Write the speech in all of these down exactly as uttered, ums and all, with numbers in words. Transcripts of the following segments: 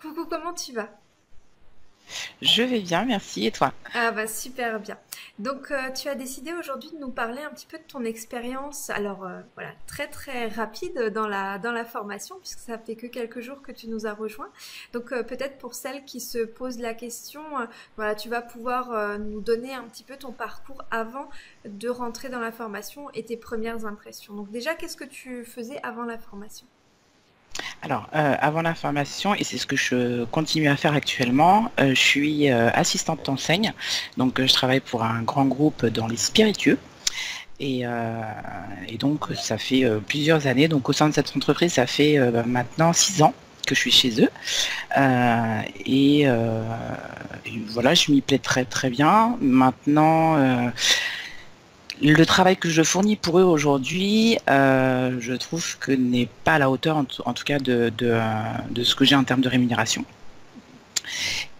Coucou, comment tu vas? Je vais bien, merci. Et toi? Ah bah super bien. Donc euh, tu as décidé aujourd'hui de nous parler un petit peu de ton expérience. Alors euh, voilà, très très rapide dans la, dans la formation puisque ça fait que quelques jours que tu nous as rejoints. Donc euh, peut-être pour celles qui se posent la question, euh, voilà, tu vas pouvoir euh, nous donner un petit peu ton parcours avant de rentrer dans la formation et tes premières impressions. Donc déjà, qu'est-ce que tu faisais avant la formation? Alors, euh, avant la formation, et c'est ce que je continue à faire actuellement, euh, je suis euh, assistante d'enseigne, donc euh, je travaille pour un grand groupe dans les spiritueux, et, euh, et donc ça fait euh, plusieurs années, donc au sein de cette entreprise, ça fait euh, maintenant six ans que je suis chez eux, euh, et, euh, et voilà, je m'y plais très très bien. Maintenant, euh, le travail que je fournis pour eux aujourd'hui, euh, je trouve que n'est pas à la hauteur, en, en tout cas, de, de, de ce que j'ai en termes de rémunération.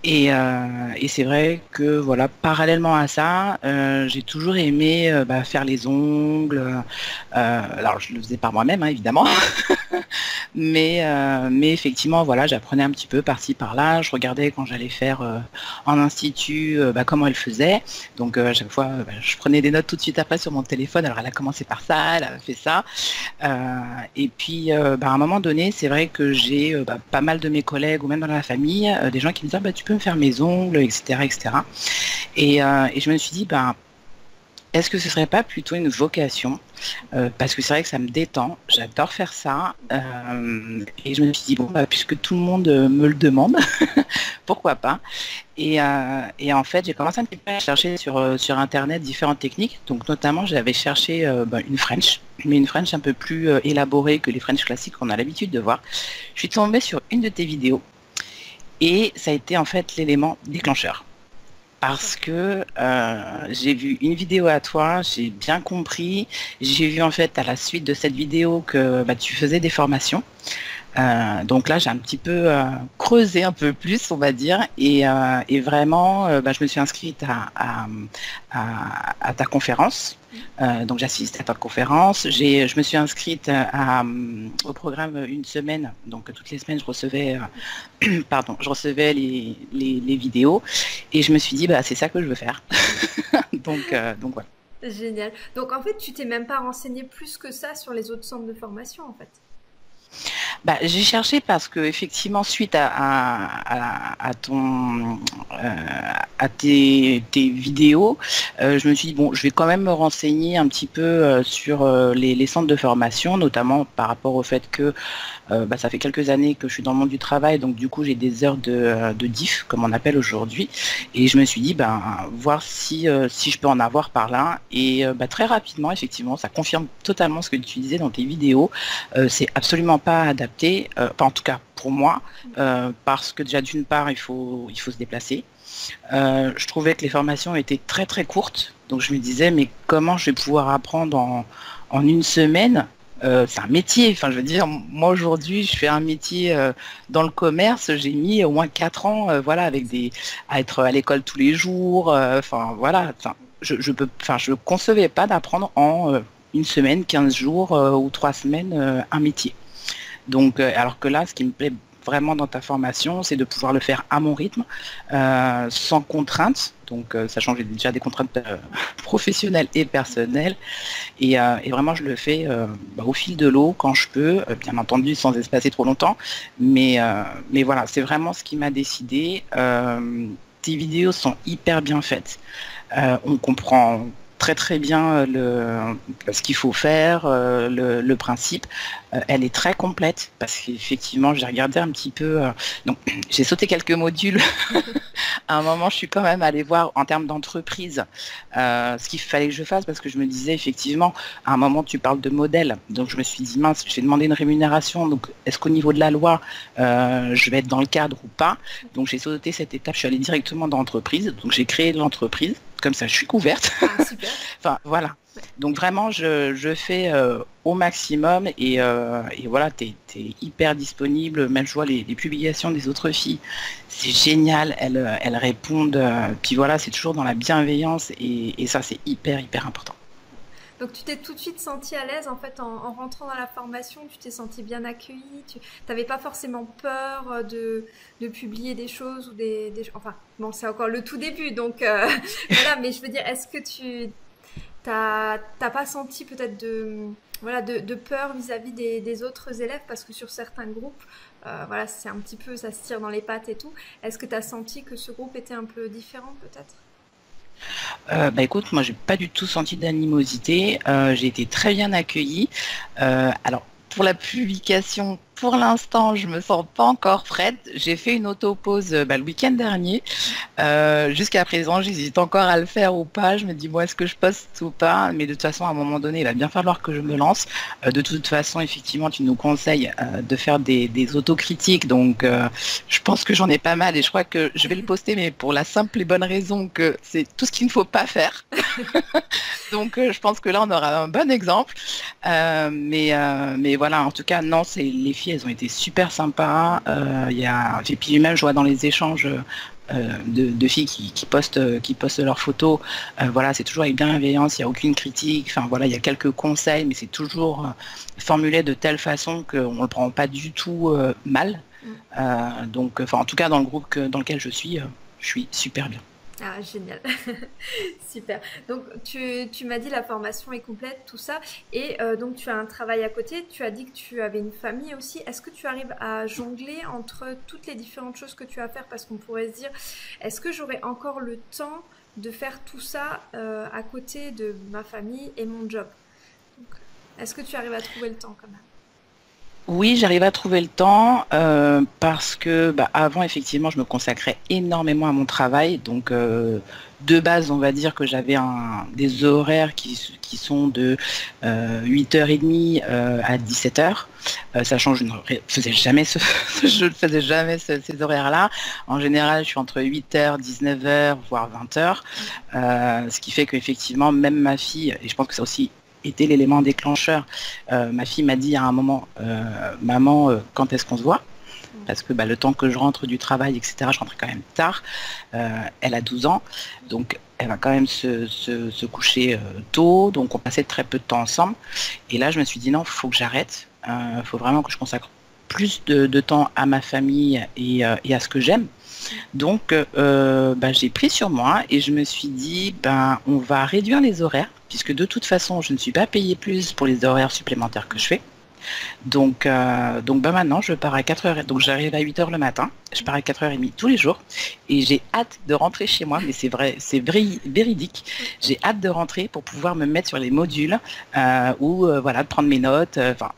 Et, euh, et c'est vrai que, voilà, parallèlement à ça, euh, j'ai toujours aimé euh, bah, faire les ongles. Euh, alors, je le faisais par moi-même, hein, évidemment. mais, euh, mais effectivement, voilà, j'apprenais un petit peu par-ci, par-là. Je regardais quand j'allais faire euh, en institut euh, bah, comment elle faisait. Donc, euh, à chaque fois, euh, bah, je prenais des notes tout de suite après sur mon téléphone. Alors, elle a commencé par ça, elle a fait ça. Euh, et puis, euh, bah, à un moment donné, c'est vrai que j'ai euh, bah, pas mal de mes collègues ou même dans la famille, euh, des gens qui me disent ah, « bah, tu peux me faire mes ongles, et cetera et cetera » Et, euh, et je me suis dit, ben, est-ce que ce serait pas plutôt une vocation euh, parce que c'est vrai que ça me détend, j'adore faire ça. Euh, et je me suis dit, bon, bah, puisque tout le monde me le demande, pourquoi pas. Et, euh, et en fait, j'ai commencé un petit peu à chercher sur, sur Internet différentes techniques. Donc notamment, j'avais cherché euh, ben, une French, mais une French un peu plus euh, élaborée que les French classiques qu'on a l'habitude de voir. Je suis tombée sur une de tes vidéos. Et ça a été en fait l'élément déclencheur. Parce que euh, j'ai vu une vidéo à toi, j'ai bien compris, j'ai vu en fait à la suite de cette vidéo que bah, tu faisais des formations. Euh, donc là j'ai un petit peu euh, creusé un peu plus on va dire et, euh, et vraiment euh, bah, je me suis inscrite à, à, à, à ta conférence, euh, donc j'assiste à ta conférence, je me suis inscrite à, à, au programme une semaine, donc toutes les semaines je recevais, euh, pardon, je recevais les, les, les vidéos et je me suis dit bah, c'est ça que je veux faire, donc, euh, donc voilà. Génial, donc en fait tu t'es même pas renseignée plus que ça sur les autres centres de formation en fait? Bah, j'ai cherché parce que effectivement suite à, à, à, à ton euh, à tes, tes vidéos, euh, je me suis dit bon je vais quand même me renseigner un petit peu euh, sur euh, les, les centres de formation, notamment par rapport au fait que euh, bah, ça fait quelques années que je suis dans le monde du travail, donc du coup j'ai des heures de, de diff comme on appelle aujourd'hui, et je me suis dit ben bah, voir si, euh, si je peux en avoir par là, et euh, bah, très rapidement effectivement ça confirme totalement ce que tu disais dans tes vidéos, euh, c'est absolument pas adapté. Euh, pas en tout cas pour moi, euh, parce que déjà d'une part il faut, il faut se déplacer. Euh, je trouvais que les formations étaient très très courtes, donc je me disais mais comment je vais pouvoir apprendre en, en une semaine. Euh, c'est un métier, enfin je veux dire, moi aujourd'hui je fais un métier euh, dans le commerce, j'ai mis au moins quatre ans euh, voilà, avec des, à être à l'école tous les jours, enfin euh, voilà, je ne je je concevais pas d'apprendre en euh, une semaine, quinze jours euh, ou trois semaines euh, un métier. Donc, alors que là, ce qui me plaît vraiment dans ta formation, c'est de pouvoir le faire à mon rythme, euh, sans contrainte. Donc, euh, sachant que j'ai déjà des contraintes euh, professionnelles et personnelles. Et, euh, et vraiment, je le fais euh, bah, au fil de l'eau, quand je peux, euh, bien entendu, sans espacer trop longtemps. Mais, euh, mais voilà, c'est vraiment ce qui m'a décidé. Euh, tes vidéos sont hyper bien faites. Euh, on comprend très très bien le, ce qu'il faut faire, le, le principe. Elle est très complète parce qu'effectivement j'ai regardé un petit peu, donc j'ai sauté quelques modules. À un moment je suis quand même allée voir en termes d'entreprise euh, ce qu'il fallait que je fasse parce que je me disais effectivement à un moment tu parles de modèle, donc je me suis dit mince, j'ai demandé une rémunération, donc est-ce qu'au niveau de la loi euh, je vais être dans le cadre ou pas, donc j'ai sauté cette étape, je suis allée directement dans l'entreprise, donc j'ai créé l'entreprise. Comme ça, je suis couverte. Ah, super. Enfin, voilà. Donc vraiment, je, je fais euh, au maximum et, euh, et voilà, tu es, t'es hyper disponible. Même je vois les, les publications des autres filles, c'est génial. Elles, elles répondent. Euh, puis voilà, c'est toujours dans la bienveillance et, et ça, c'est hyper, hyper important. Donc tu t'es tout de suite sentie à l'aise en fait en, en rentrant dans la formation, tu t'es sentie bien accueillie, tu n'avais pas forcément peur de, de publier des choses ou des, des... Enfin, bon, c'est encore le tout début, donc euh, voilà, mais je veux dire, est-ce que tu t'as pas senti peut-être de... Voilà, de, de peur vis-à-vis des, des autres élèves, parce que sur certains groupes, euh, voilà, c'est un petit peu, ça se tire dans les pattes et tout. Est-ce que tu as senti que ce groupe était un peu différent, peut-être ? Euh, bah écoute, moi, j'ai pas du tout senti d'animosité. Euh, j'ai été très bien accueillie. Euh, alors, pour la publication, pour l'instant, je me sens pas encore prête. J'ai fait une auto-pause bah, le week-end dernier. Euh, Jusqu'à présent, j'hésite encore à le faire ou pas. Je me dis, bon, est-ce que je poste ou pas? Mais de toute façon, à un moment donné, il va bien falloir que je me lance. Euh, de toute façon, effectivement, tu nous conseilles euh, de faire des, des autocritiques. Donc, euh, je pense que j'en ai pas mal et je crois que je vais le poster, mais pour la simple et bonne raison que c'est tout ce qu'il ne faut pas faire. Donc, euh, je pense que là, on aura un bon exemple. Euh, mais, euh, mais voilà, en tout cas, non, c'est les filles. Elles ont été super sympas. Euh, y a... Et puis même, je vois dans les échanges euh, de, de filles qui, qui, postent, qui postent leurs photos. Euh, voilà, c'est toujours avec bienveillance, il n'y a aucune critique. Enfin voilà, il y a quelques conseils, mais c'est toujours formulé de telle façon qu'on ne le prend pas du tout euh, mal. Euh, donc, enfin, en tout cas, dans le groupe que, dans lequel je suis, euh, je suis super bien. Ah, génial. Super. Donc, tu, tu m'as dit la formation est complète, tout ça. Et euh, donc, tu as un travail à côté. Tu as dit que tu avais une famille aussi. Est-ce que tu arrives à jongler entre toutes les différentes choses que tu as à faire? Parce qu'on pourrait se dire, est-ce que j'aurai encore le temps de faire tout ça euh, à côté de ma famille et mon job? Est-ce que tu arrives à trouver le temps quand même? Oui, j'arrive à trouver le temps euh, parce que bah, avant, effectivement, je me consacrais énormément à mon travail. Donc, euh, de base, on va dire que j'avais des horaires qui, qui sont de euh, huit heures trente euh, à dix-sept heures. Euh, sachant que je ne faisais jamais, ce, je ne faisais jamais ce, ces horaires-là. En général, je suis entre huit heures, dix-neuf heures, voire vingt heures. Euh, ce qui fait qu'effectivement, même ma fille, et je pense que c'est aussi... était l'élément déclencheur. Euh, ma fille m'a dit à un moment, euh, maman, euh, quand est-ce qu'on se voit? Parce que bah, le temps que je rentre du travail, et cetera, je rentre quand même tard. Euh, elle a douze ans, donc elle va quand même se, se, se coucher euh, tôt. Donc on passait très peu de temps ensemble. Et là, je me suis dit non, il faut que j'arrête. Il euh, faut vraiment que je consacre plus de, de temps à ma famille et, euh, et à ce que j'aime. Donc euh, bah, j'ai pris sur moi et je me suis dit ben, on va réduire les horaires puisque de toute façon je ne suis pas payée plus pour les horaires supplémentaires que je fais. Donc, euh, donc bah, maintenant je pars à quatre heures, donc j'arrive à huit heures le matin, je pars à quatre heures trente tous les jours et j'ai hâte de rentrer chez moi, mais c'est vrai, c'est véridique, j'ai hâte de rentrer pour pouvoir me mettre sur les modules euh, ou euh, voilà, prendre mes notes, enfin. Euh,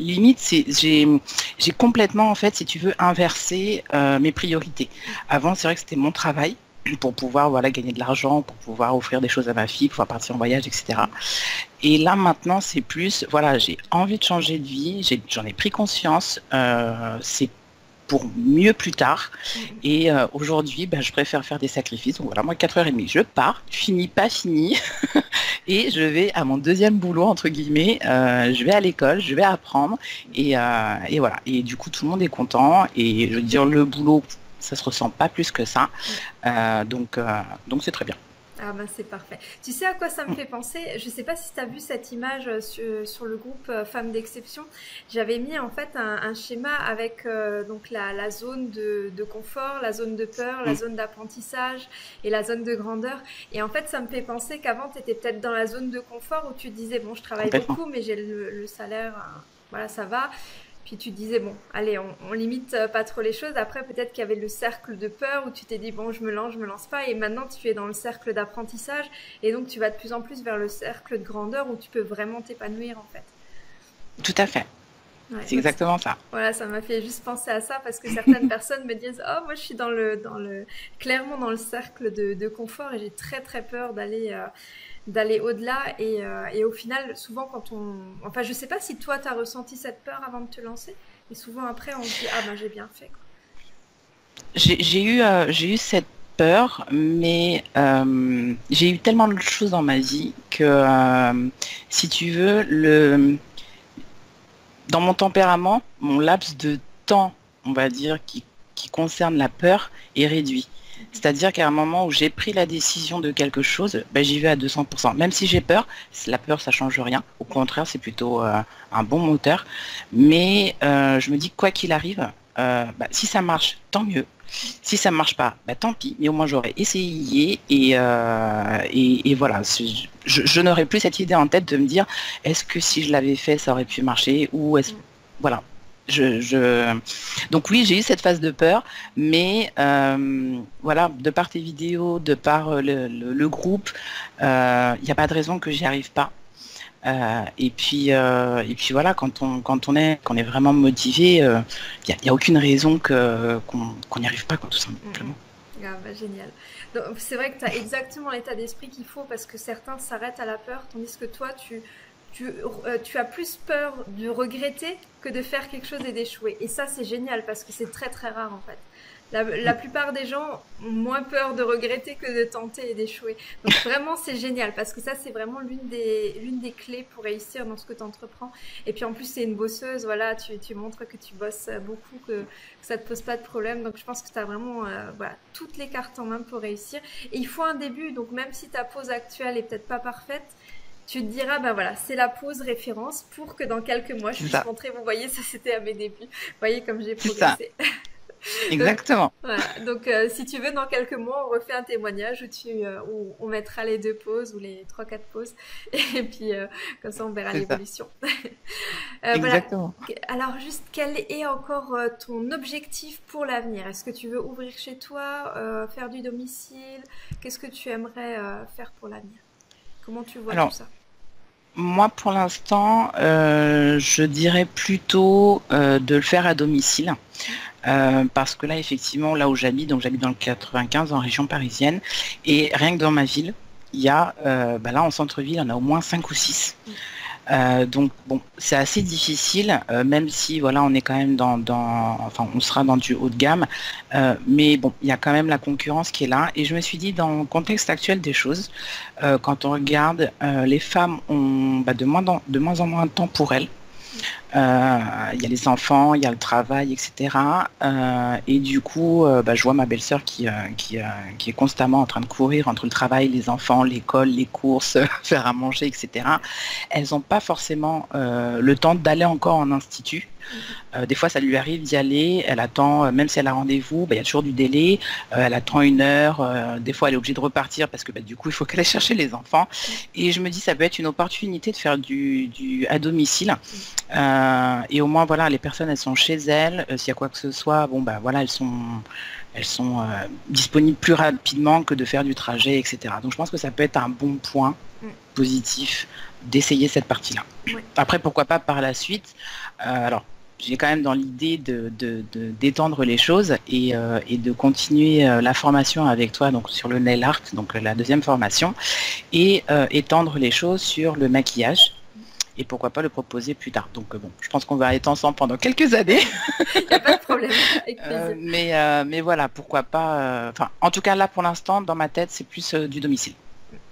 Limite, j'ai complètement, en fait, si tu veux, inversé euh, mes priorités. Avant, c'est vrai que c'était mon travail pour pouvoir voilà, gagner de l'argent, pour pouvoir offrir des choses à ma fille, pour pouvoir partir en voyage, et cetera. Et là, maintenant, c'est plus, voilà, j'ai envie de changer de vie, j'en ai, ai pris conscience, euh, c'est pour mieux plus tard. Et euh, aujourd'hui, ben, je préfère faire des sacrifices. Donc voilà, moi, quatre heures trente, je pars, fini, pas fini. Et je vais à mon deuxième boulot, entre guillemets, euh, je vais à l'école, je vais apprendre. Et, euh, et voilà. Et du coup, tout le monde est content. Et je veux dire, le boulot, ça se ressent pas plus que ça. Euh, donc, euh, donc c'est très bien. Ah ben c'est parfait. Tu sais à quoi ça me fait penser? Je sais pas si tu as vu cette image sur, sur le groupe Femmes d'Exception. J'avais mis en fait un, un schéma avec euh, donc la, la zone de, de confort, la zone de peur, la zone d'apprentissage et la zone de grandeur. Et en fait ça me fait penser qu'avant tu étais peut-être dans la zone de confort où tu disais bon je travaille beaucoup mais j'ai le, le salaire, hein, voilà ça va. Puis tu disais, bon, allez, on, on limite pas trop les choses. Après, peut-être qu'il y avait le cercle de peur où tu t'es dit, bon, je me lance, je me lance pas. Et maintenant, tu es dans le cercle d'apprentissage. Et donc, tu vas de plus en plus vers le cercle de grandeur où tu peux vraiment t'épanouir, en fait. Tout à fait. Ouais, c'est exactement ça. Voilà, ça m'a fait juste penser à ça parce que certaines personnes me disent « Oh, moi, je suis dans le, dans le, clairement dans le cercle de, de confort et j'ai très, très peur d'aller euh, d'aller au-delà. » Et, euh, et au final, souvent, quand on... Enfin, je sais pas si toi, tu as ressenti cette peur avant de te lancer. Et souvent, après, on se dit « Ah, ben, j'ai bien fait. » J'ai eu, euh, j'ai eu cette peur, mais euh, j'ai eu tellement de choses dans ma vie que, euh, si tu veux, le... Dans mon tempérament, mon laps de temps, on va dire, qui, qui concerne la peur, est réduit. C'est-à-dire qu'à un moment où j'ai pris la décision de quelque chose, ben, j'y vais à deux cents pour cent. Même si j'ai peur, la peur, ça change rien. Au contraire, c'est plutôt euh, un bon moteur. Mais euh, je me dis, quoi qu'il arrive, euh, ben, si ça marche, tant mieux. Si ça marche pas, ben, tant pis. Mais au moins, j'aurais essayé. Et, euh, et, et voilà, je, je n'aurais plus cette idée en tête de me dire, est-ce que si je l'avais fait, ça aurait pu marcher ou est-ce... Voilà. Je, je... Donc oui, j'ai eu cette phase de peur, mais euh, voilà, de par tes vidéos, de par le, le, le groupe, il euh, n'y a pas de raison que j'y arrive pas. Euh, et puis, euh, et puis voilà, quand on, quand on est, qu'on est vraiment motivé, il euh, n'y a, y a aucune raison que qu'on qu'on n'y arrive pas, quoi, tout simplement. Mmh. Ah, bah, génial. C'est vrai que tu as exactement l'état d'esprit qu'il faut, parce que certains s'arrêtent à la peur, tandis que toi, tu Tu, euh, tu as plus peur de regretter que de faire quelque chose et d'échouer. Et ça, c'est génial parce que c'est très très rare en fait. La, la plupart des gens ont moins peur de regretter que de tenter et d'échouer. Donc vraiment, c'est génial parce que ça, c'est vraiment l'une des, l'une des clés pour réussir dans ce que tu entreprends. Et puis en plus, c'est une bosseuse, voilà, tu, tu montres que tu bosses beaucoup, que, que ça te pose pas de problème. Donc je pense que tu as vraiment euh, voilà, toutes les cartes en main pour réussir. Et il faut un début, donc même si ta pause actuelle est peut-être pas parfaite, tu te diras, ben voilà, c'est la pause référence pour que dans quelques mois, je puisse montrer, vous voyez, ça c'était à mes débuts. Vous voyez comme j'ai progressé. Donc, exactement. Voilà. Donc, euh, si tu veux, dans quelques mois, on refait un témoignage où, tu, euh, où on mettra les deux pauses ou les trois, quatre pauses. Et puis, euh, comme ça, on verra l'évolution. euh, exactement. Voilà. Alors, juste, quel est encore euh, ton objectif pour l'avenir? Est-ce que tu veux ouvrir chez toi, euh, faire du domicile? Qu'est-ce que tu aimerais euh, faire pour l'avenir? Comment tu vois Alors, tout ça? Moi, pour l'instant, euh, je dirais plutôt euh, de le faire à domicile. Euh, parce que là, effectivement, là où j'habite, donc j'habite dans le quatre-vingt-quinze, en région parisienne, et rien que dans ma ville, il y a, euh, bah là, en centre-ville, on a au moins cinq ou six. Euh, donc, bon, c'est assez difficile, euh, même si, voilà, on est quand même dans, dans enfin, on sera dans du haut de gamme, euh, mais bon, il y a quand même la concurrence qui est là, et je me suis dit, dans le contexte actuel des choses, euh, quand on regarde, euh, les femmes ont bah, de, moins dans, de moins en moins de temps pour elles. Il euh, y a les enfants, il y a le travail, et cetera. Euh, et du coup, euh, bah, je vois ma belle-sœur qui, euh, qui, euh, qui est constamment en train de courir entre le travail, les enfants, l'école, les courses, faire à manger, et cetera. Elles n'ont pas forcément euh, le temps d'aller encore en institut. Euh, des fois, ça lui arrive d'y aller, elle attend, euh, même si elle a rendez-vous, bah, y a toujours du délai, euh, elle attend une heure, euh, des fois elle est obligée de repartir parce que bah, du coup, il faut qu'elle aille chercher les enfants. Et je me dis, ça peut être une opportunité de faire du, du à domicile. Euh, et au moins, voilà, les personnes, elles sont chez elles, euh, s'il y a quoi que ce soit, bon, bah, voilà, elles sont... elles sont euh, disponibles plus rapidement que de faire du trajet, et cetera. Donc je pense que ça peut être un bon point mmh. positif d'essayer cette partie-là. Oui. Après, pourquoi pas par la suite. Euh, alors, j'ai quand même dans l'idée de, de, de, d'étendre les choses et, euh, et de continuer euh, la formation avec toi donc sur le Nail Art, donc la deuxième formation, et euh, étendre les choses sur le maquillage. Et pourquoi pas le proposer plus tard. Donc bon, je pense qu'on va être ensemble pendant quelques années. Il n'y a pas de problème. Avec euh, mais, euh, mais voilà, pourquoi pas... Euh, en tout cas, là, pour l'instant, dans ma tête, c'est plus euh, du domicile.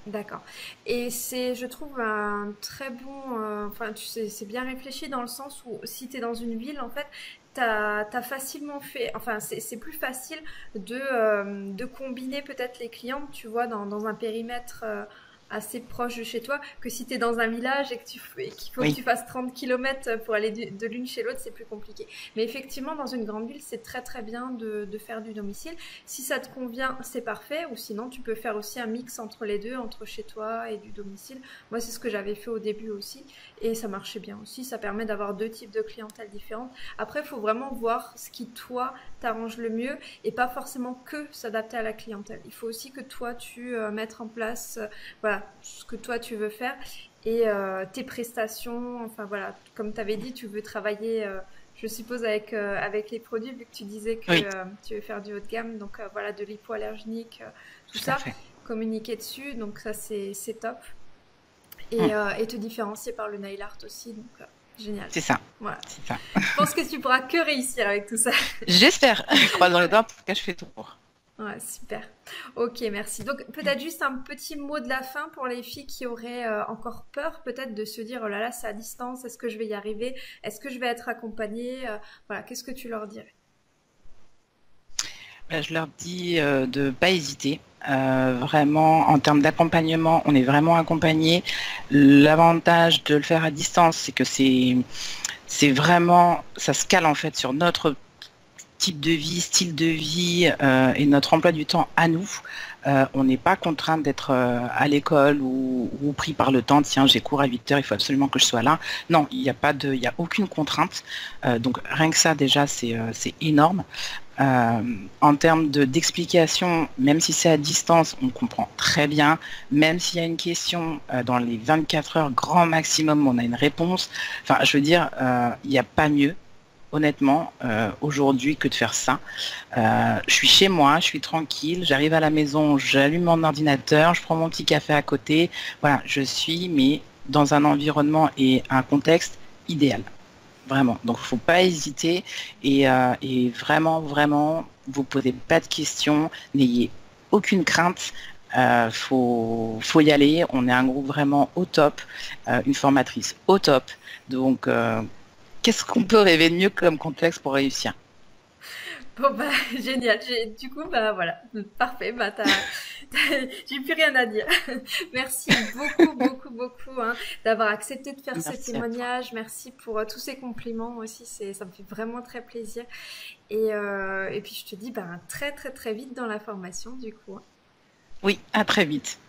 D'accord. Et c'est, je trouve, un très bon... Enfin, euh, tu sais, c'est bien réfléchi dans le sens où si tu es dans une ville, en fait... T'as, t'as facilement fait, enfin c'est plus facile de, euh, de combiner peut-être les clientes, tu vois, dans, dans un périmètre euh, assez proche de chez toi, que si tu es dans un village et qu'il faut oui. que tu fasses trente kilomètres pour aller de, de l'une chez l'autre, c'est plus compliqué. Mais effectivement, dans une grande ville, c'est très très bien de, de faire du domicile. Si ça te convient, c'est parfait, ou sinon tu peux faire aussi un mix entre les deux, entre chez toi et du domicile. Moi, c'est ce que j'avais fait au début aussi, et ça marchait bien aussi. Ça permet d'avoir deux types de clientèle différentes. Après, il faut vraiment voir ce qui, toi, t'arrange le mieux et pas forcément que s'adapter à la clientèle. Il faut aussi que toi, tu euh, mettes en place euh, voilà, ce que toi, tu veux faire et euh, tes prestations. Enfin, voilà, comme tu avais dit, tu veux travailler, euh, je suppose, avec, euh, avec les produits, vu que tu disais que oui. euh, tu veux faire du haut de gamme. Donc, euh, voilà, de l'hypoallergénique, euh, tout, tout ça, communiquer dessus. Donc, ça, c'est top. Et, mmh. euh, et te différencier par le nail art aussi. Donc, euh, génial. C'est ça. Voilà. ça. Je pense que tu pourras que réussir avec tout ça. J'espère. Croisons les doigts pour que je fais tout pour. Ouais, super. Ok, merci. Donc, peut-être juste un petit mot de la fin pour les filles qui auraient euh, encore peur, peut-être, de se dire, oh là là, c'est à distance, est-ce que je vais y arriver? Est-ce que je vais être accompagnée? euh, Voilà, qu'est-ce que tu leur dirais? Ben, je leur dis euh, de ne pas hésiter. Euh, vraiment, en termes d'accompagnement, on est vraiment accompagné. L'avantage de le faire à distance, c'est que c'est c'est vraiment, ça se cale en fait sur notre type de vie, style de vie euh, et notre emploi du temps à nous. Euh, on n'est pas contraint d'être euh, à l'école ou, ou pris par le temps, tiens j'ai cours à huit heures, il faut absolument que je sois là. Non, il n'y a pas de, il n'y a aucune contrainte. Euh, donc rien que ça déjà c'est euh, c'est énorme. Euh, en termes de d'explication, même si c'est à distance, on comprend très bien. Même s'il y a une question, euh, dans les vingt-quatre heures grand maximum, on a une réponse. Enfin, je veux dire, euh, il n'y a pas mieux, honnêtement, euh, aujourd'hui, que de faire ça. Euh, je suis chez moi, je suis tranquille, j'arrive à la maison, j'allume mon ordinateur, je prends mon petit café à côté. Voilà, je suis, mais dans un environnement et un contexte idéal. Vraiment, donc il ne faut pas hésiter et, euh, et vraiment, vraiment, vous ne posez pas de questions, n'ayez aucune crainte, il euh, faut, faut y aller, on est un groupe vraiment au top, euh, une formatrice au top, donc euh, qu'est-ce qu'on peut rêver de mieux comme contexte pour réussir? Bon bah génial, du coup bah voilà, parfait, bah t'as... J'ai plus rien à dire. Merci beaucoup, beaucoup, beaucoup hein, d'avoir accepté de faire Merci ce témoignage. Merci pour euh, tous ces compliments aussi. Ça me fait vraiment très plaisir. Et, euh, et puis, je te dis ben, très, très, très vite dans la formation, du coup. Hein. Oui, à très vite.